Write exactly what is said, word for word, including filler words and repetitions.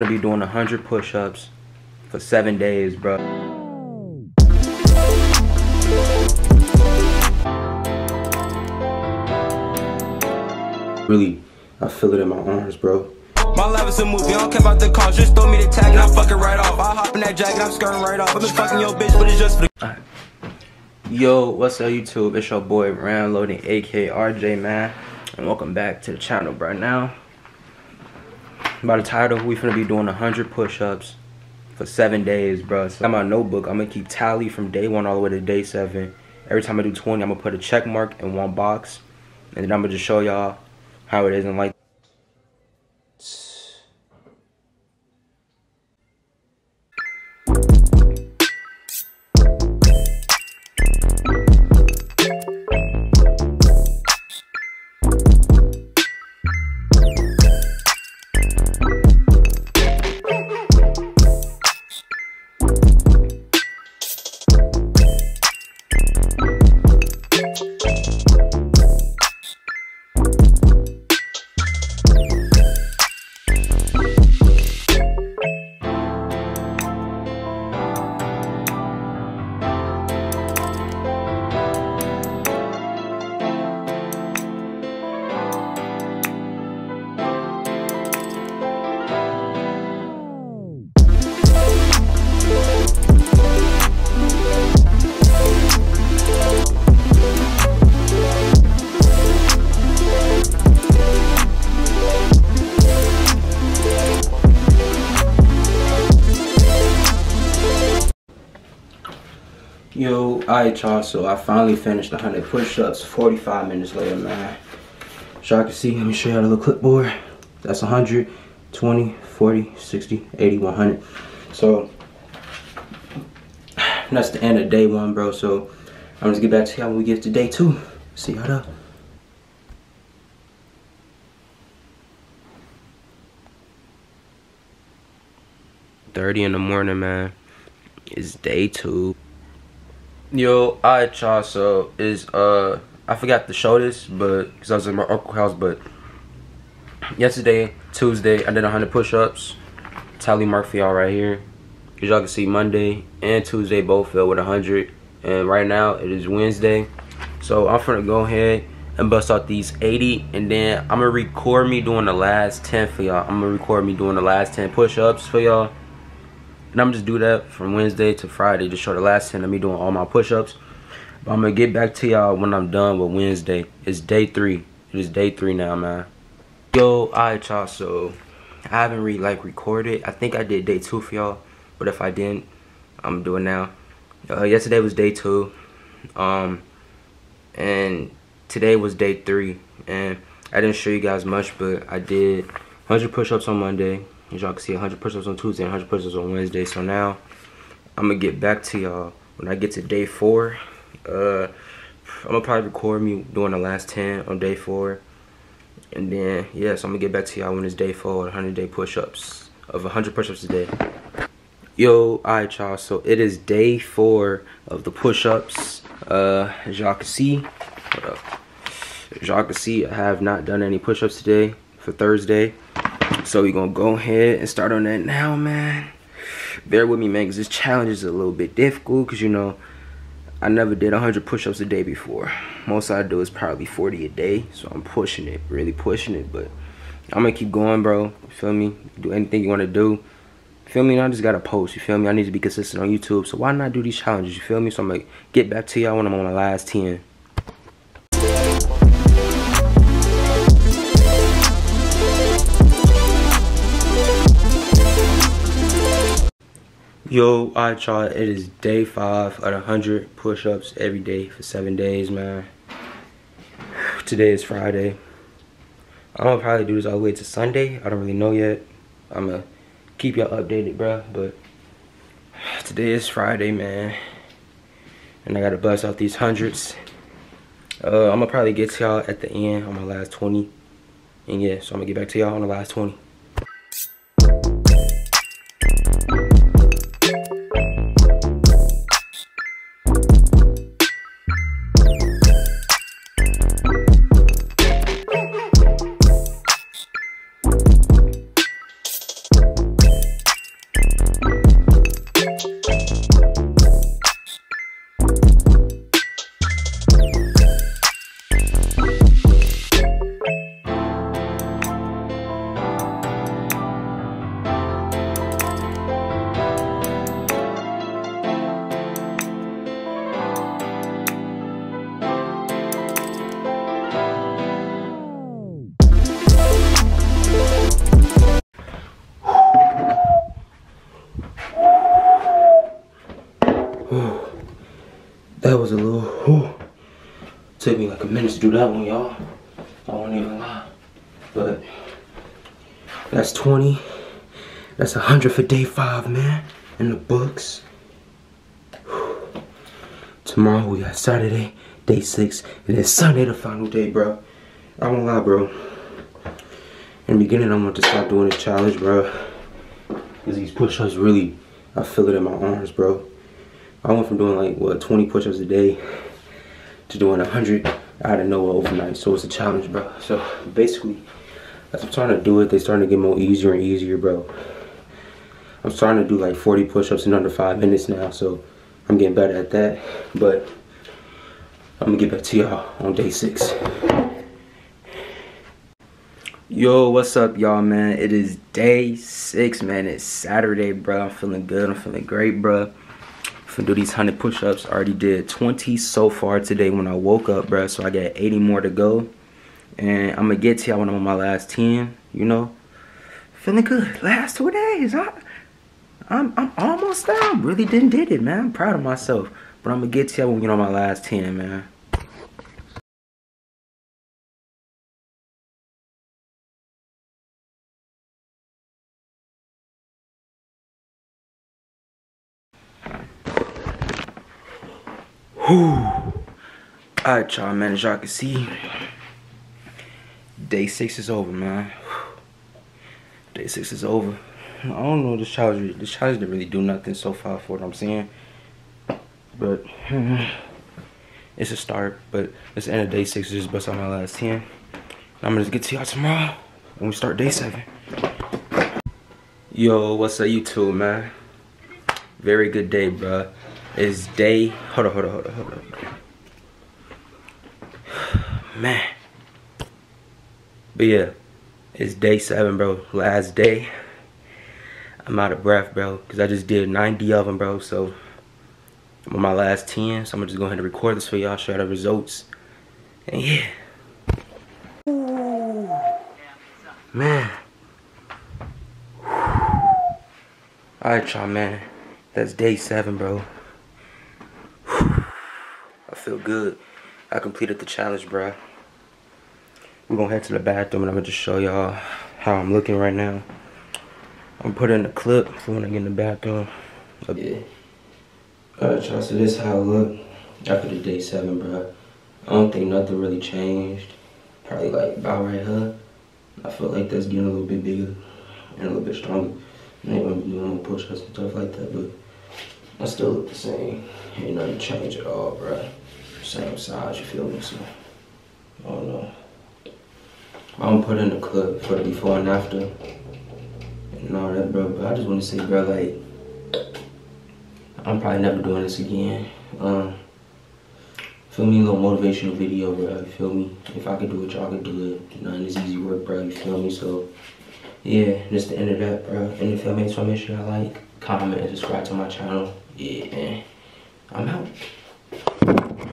Gonna be doing one hundred push-ups for seven days, bro. Really, I feel it in my arms, bro. My life is a movie, I don't care about the cars. Just throw me the tag and I'm fucking right off. I hop in that jacket, I'm skirting right off. I've been fucking your bitch, but it's just for the right. Yo, what's up, YouTube? It's your boy Ran Loading, aka R J, man, and welcome back to the channel. Right now, by the title, we finna be doing one hundred push-ups for seven days, bruh. So, I got my notebook. I'm gonna keep tally from day one all the way to day seven. Every time I do twenty, I'm gonna put a check mark in one box. And then I'm gonna just show y'all how it is in like. Yo, alright y'all, so I finally finished one hundred push-ups forty-five minutes later, man. So y'all can see, let me show y'all the little clipboard. That's one hundred, twenty, forty, sixty, eighty, one hundred. So, that's the end of day one, bro. So, I'm just gonna get back to y'all when we get to day two. See y'all up. thirty in the morning, man. It's day two. Yo, alright y'all, so is uh I forgot to show this, but because I was in my uncle's house, but yesterday, Tuesday, I did one hundred push-ups. Tally mark for y'all right here. As y'all can see, Monday and Tuesday both fell with one hundred, and right now it is Wednesday. So I'm gonna go ahead and bust out these eighty, and then I'm gonna record me doing the last ten for y'all. I'm gonna record me doing the last ten push-ups for y'all. And I'm just do that from Wednesday to Friday, just show the last ten of me doing all my push-ups. But I'm gonna get back to y'all when I'm done with Wednesday. It's day three. It is day three now, man. Yo, alright y'all, so I haven't really like recorded. I think I did day two for y'all, but if I didn't, I'm doing now. Uh, yesterday was day two, um, and today was day three. And I didn't show you guys much, but I did one hundred push-ups on Monday. As y'all can see, one hundred push-ups on Tuesday and one hundred push-ups on Wednesday. So now, I'm going to get back to y'all when I get to day four. Uh, I'm going to probably record me doing the last ten on day four. And then, yeah, so I'm going to get back to y'all when it's day four with one hundred day push-ups. Of one hundred push-ups a day. Yo, alright y'all. So it is day four of the push-ups. Uh, as y'all can see, hold up. As y'all can see, I have not done any push-ups today for Thursday. So we're gonna go ahead and start on that now, man. Bear with me, man, because this challenge is a little bit difficult because, you know, I never did one hundred push-ups a day before. Most I do is probably forty a day, so I'm pushing it, really pushing it, but I'm gonna keep going, bro. You feel me? Do anything you want to do, you feel me? And I just gotta post, you feel me? I need to be consistent on YouTube, so why not do these challenges, you feel me? So I'm gonna get back to y'all when I'm on the last ten. Yo, alright y'all, it is day five at one hundred push-ups every day for seven days, man. Today is Friday. I'm gonna probably do this all the way to Sunday. I don't really know yet. I'm gonna keep y'all updated, bruh. But today is Friday, man. And I gotta bust out these hundreds. Uh, I'm gonna probably get to y'all at the end on my last twenty. And yeah, so I'm gonna get back to y'all on the last twenty. was a little, whew, took me like a minute to do that one, y'all. I won't even lie. But that's twenty. That's one hundred for day five, man. In the books. Whew. Tomorrow we got Saturday, day six. And then Sunday, the final day, bro. I won't lie, bro. In the beginning, I want to stop doing this challenge, bro. Because these push-ups really, I feel it in my arms, bro. I went from doing like, what, twenty push-ups a day to doing one hundred out of nowhere overnight. So it's a challenge, bro. So basically, as I'm starting to do it, they're starting to get more easier and easier, bro. I'm starting to do like forty push-ups in under five minutes now. So I'm getting better at that. But I'm going to get back to y'all on day six. Yo, what's up, y'all, man? It is day six, man. It's Saturday, bro. I'm feeling good. I'm feeling great, bro. I'm gonna do these one hundred push-ups. I already did twenty so far today when I woke up, bro. So I got eighty more to go. And I'm gonna get to y'all when I'm on my last ten, you know. Feeling good. Last two days. I, I'm, I'm almost done. Really didn't did it, man. I'm proud of myself. But I'm gonna get to y'all when we get on my last ten, man. Alright, y'all, man, as y'all can see, day six is over, man. Day six is over. I don't know, this challenge, this challenge didn't really do nothing so far for what I'm saying. But it's a start. But it's the end of day six. I just bust out my last ten. And I'm gonna just get to y'all tomorrow when we start day seven. Yo, what's up, YouTube, man? Very good day, bruh. It's day, hold on, hold on, hold on, hold on. Man. But yeah, it's day seven, bro. Last day. I'm out of breath, bro, because I just did ninety of them, bro. So I'm on my last ten, so I'm going to just go ahead and record this for y'all, show the results. And yeah. Ooh. Man. Alright, y'all, man. That's day seven, bro. I feel good. I completed the challenge, bruh. We're gonna head to the bathroom and I'm gonna just show y'all how I'm looking right now. I'm putting a clip for when I get in the bathroom. Yeah. Alright, y'all, so this is how I look after the day seven, bruh. I don't think nothing really changed. Probably like about right here. I feel like that's getting a little bit bigger and a little bit stronger. I ain't gonna be doing no push ups and stuff like that, but I still look the same. Ain't nothing change at all, bruh. Same size, you feel me? So, I don't know. I'm gonna put in a clip for the before and after and all that, bro. But I just wanna say, bro, like, I'm probably never doing this again. Um, feel me? A little motivational video, bro. You feel me? If I could do it, y'all could do it. You know, and it's easy work, bro. You feel me? So, yeah, that's the end of that, bro. And if y'all made, so make sure y'all like, comment, and subscribe to my channel. Yeah, I'm out.